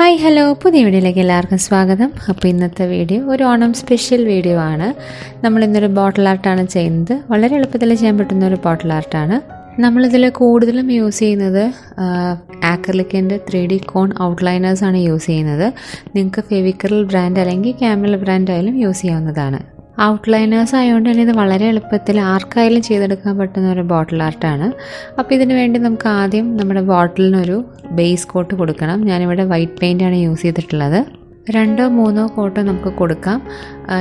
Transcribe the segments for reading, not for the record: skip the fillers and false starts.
Hi hello, പുതിയ വീഡിയോയിലേക്ക് എല്ലാവർക്കും സ്വാഗതം. അപ്പോൾ ഇന്നത്തെ വീഡിയോ ഒരു ഓണം സ്പെഷ്യൽ വീഡിയോ ആണ്. നമ്മളിന്നൊരു ബോട്ടിൽ ആർട്ടാണ് ചെയ്യുന്നത്. വളരെ എളുപ്പത്തിൽ ചെയ്യാൻ പറ്റുന്ന ഒരു ബോട്ടിൽ ആർട്ടാണ്. നമ്മളിതിൽ കൂടുതലും യൂസ് ചെയ്യുന്നത് ആക്രിലിക്കിൻ്റെ 3D കോൺ ഔട്ട്ലൈനേഴ്സാണ് യൂസ് ചെയ്യുന്നത്. നിങ്ങൾക്ക് ഫെവിക്രിൽ ബ്രാൻഡ് അല്ലെങ്കിൽ ക്യാമൽ ബ്രാൻഡ് ആയാലും യൂസ് ചെയ്യാവുന്നതാണ്. ഔട്ട്ലൈനേഴ്സ് ആയതുകൊണ്ട് തന്നെ ഇത് വളരെ എളുപ്പത്തിൽ ആർക്കായാലും ചെയ്തെടുക്കാൻ പറ്റുന്ന ഒരു ബോട്ടിൽ ആർട്ടാണ്. അപ്പോൾ ഇതിന് വേണ്ടി നമുക്ക് ആദ്യം നമ്മുടെ ബോട്ടിലിനൊരു ബേസ് കോട്ട് കൊടുക്കണം. ഞാനിവിടെ വൈറ്റ് പെയിൻ്റാണ് യൂസ് ചെയ്തിട്ടുള്ളത്. രണ്ടോ മൂന്നോ കോട്ടോ നമുക്ക് കൊടുക്കാം.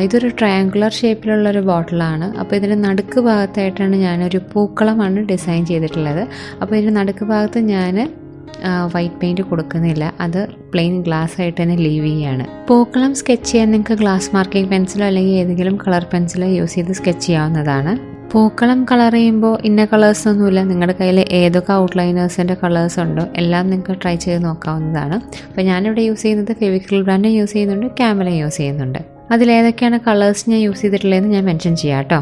ഇതൊരു ട്രയാങ്കുലർ ഷേപ്പിലുള്ളൊരു ബോട്ടിലാണ്. അപ്പോൾ ഇതിൻ്റെ നടുക്ക് ഭാഗത്തായിട്ടാണ് ഞാനൊരു പൂക്കളമാണ് ഡിസൈൻ ചെയ്തിട്ടുള്ളത്. അപ്പോൾ ഇതിൻ്റെ നടുക്ക് ഭാഗത്ത് ഞാൻ വൈറ്റ് പെയിൻറ്റ് കൊടുക്കുന്നില്ല, അത് പ്ലെയിൻ ഗ്ലാസ് ആയിട്ട് തന്നെ ലീവ് ചെയ്യാണ്. പൂക്കളം സ്കെച്ച് ചെയ്യാൻ നിങ്ങൾക്ക് ഗ്ലാസ് മാർക്കിംഗ് പെൻസിലോ അല്ലെങ്കിൽ ഏതെങ്കിലും കളർ പെൻസിലോ യൂസ് ചെയ്ത് സ്കെച്ച് ചെയ്യാവുന്നതാണ്. പൂക്കളം കളർ ചെയ്യുമ്പോൾ ഇന്ന കളേഴ്സൊന്നുമില്ല, നിങ്ങളുടെ കയ്യിൽ ഏതൊക്കെ ഔട്ട്ലൈനേഴ്സിൻ്റെ കളേഴ്സ് ഉണ്ടോ എല്ലാം നിങ്ങൾക്ക് ട്രൈ ചെയ്ത് നോക്കാവുന്നതാണ്. അപ്പോൾ ഞാനിവിടെ യൂസ് ചെയ്യുന്നത് ഫെവിക്രിൽ ബ്രാൻഡ് യൂസ് ചെയ്യുന്നുണ്ട്, ക്യാമലും യൂസ് ചെയ്യുന്നുണ്ട്. അതിലേതൊക്കെയാണ് കളേഴ്സ് ഞാൻ യൂസ് ചെയ്തിട്ടുള്ളതെന്ന് ഞാൻ മെൻഷൻ ചെയ്യാം കേട്ടോ.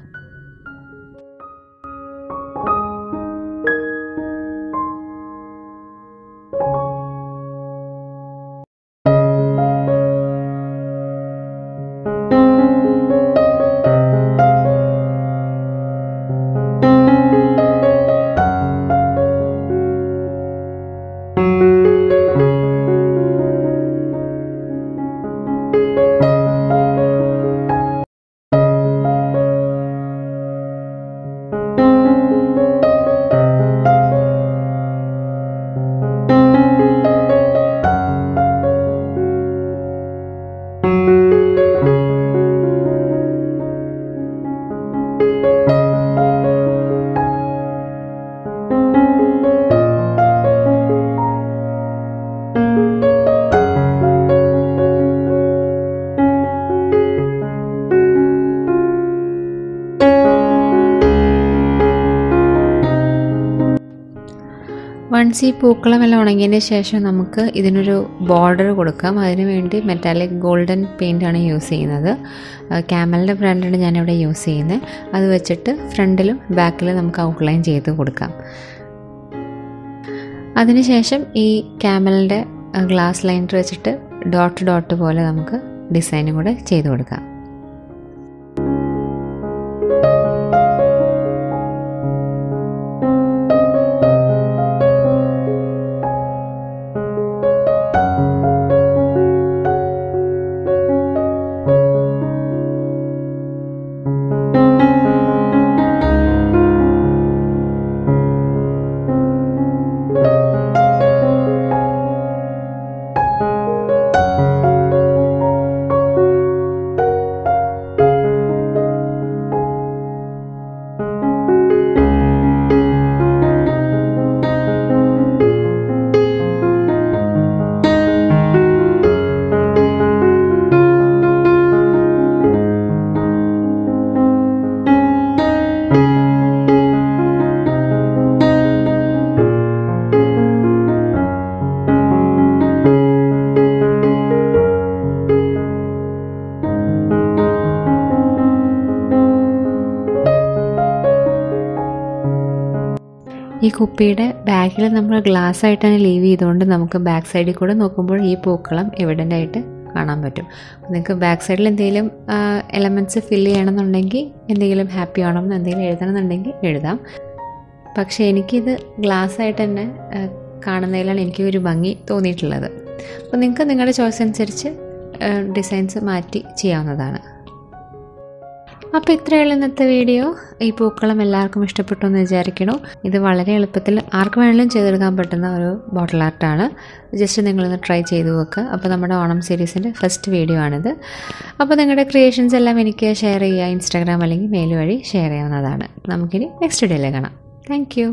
വൺസ് ഈ പൂക്കളമെല്ലാം ഉണങ്ങിയതിന് ശേഷം നമുക്ക് ഇതിനൊരു ബോർഡർ കൊടുക്കാം. അതിനുവേണ്ടി മെറ്റാലിക് ഗോൾഡൻ പെയിൻ്റാണ് യൂസ് ചെയ്യുന്നത്. ക്യാമലിൻ്റെ ബ്രാൻഡാണ് ഞാനിവിടെ യൂസ് ചെയ്യുന്നത്. അത് വെച്ചിട്ട് ഫ്രണ്ടിലും ബാക്കിലും നമുക്ക് ഔട്ട്ലൈൻ ചെയ്ത് കൊടുക്കാം. അതിനുശേഷം ഈ ക്യാമലിൻ്റെ ഗ്ലാസ് ലൈനർ വെച്ചിട്ട് ഡോട്ട് ഡോട്ട് പോലെ നമുക്ക് ഡിസൈനും കൂടെ ചെയ്ത് കൊടുക്കാം. ഈ കുപ്പിയുടെ ബാക്കിൽ നമ്മൾ ഗ്ലാസ് ആയിട്ട് തന്നെ ലീവ് ചെയ്തുകൊണ്ട് നമുക്ക് ബാക്ക് സൈഡിൽ കൂടെ നോക്കുമ്പോൾ ഈ പൂക്കളം എവിഡൻ്റ് ആയിട്ട് കാണാൻ പറ്റും. നിങ്ങൾക്ക് ബാക്ക് സൈഡിൽ എന്തെങ്കിലും എലമെൻറ്റ്സ് ഫില്ല് ചെയ്യണമെന്നുണ്ടെങ്കിൽ, എന്തെങ്കിലും ഹാപ്പി ആവണം, എന്തെങ്കിലും എഴുതണമെന്നുണ്ടെങ്കിൽ എഴുതാം. പക്ഷേ എനിക്കിത് ഗ്ലാസ് ആയിട്ട് തന്നെ കാണുന്നതിലാണ് എനിക്ക് ഒരു ഭംഗി തോന്നിയിട്ടുള്ളത്. അപ്പോൾ നിങ്ങൾക്ക് നിങ്ങളുടെ ചോയ്സ് അനുസരിച്ച് ഡിസൈൻസ് മാറ്റി ചെയ്യാവുന്നതാണ്. അപ്പോൾ ഇത്രയുള്ള ഇന്നത്തെ വീഡിയോ. ഈ പൂക്കളം എല്ലാവർക്കും ഇഷ്ടപ്പെട്ടു എന്ന് വിചാരിക്കണു. ഇത് വളരെ എളുപ്പത്തിൽ ആർക്ക് വേണമെങ്കിലും ചെയ്തെടുക്കാൻ പറ്റുന്ന ഒരു ബോട്ടിൽ ആർട്ടാണ്. ജസ്റ്റ് നിങ്ങളൊന്ന് ട്രൈ ചെയ്ത് നോക്കുക. അപ്പോൾ നമ്മുടെ ഓണം സീരീസിൻ്റെ ഫസ്റ്റ് വീഡിയോ ആണിത്. അപ്പോൾ നിങ്ങളുടെ ക്രിയേഷൻസ് എല്ലാം എനിക്ക് ഷെയർ ചെയ്യുക, ഇൻസ്റ്റാഗ്രാം അല്ലെങ്കിൽ മെയിൽ വഴി ഷെയർ ചെയ്യാവുന്നതാണ്. നമുക്കിനി നെക്സ്റ്റ് വീഡിയോയിൽ കാണാം. താങ്ക്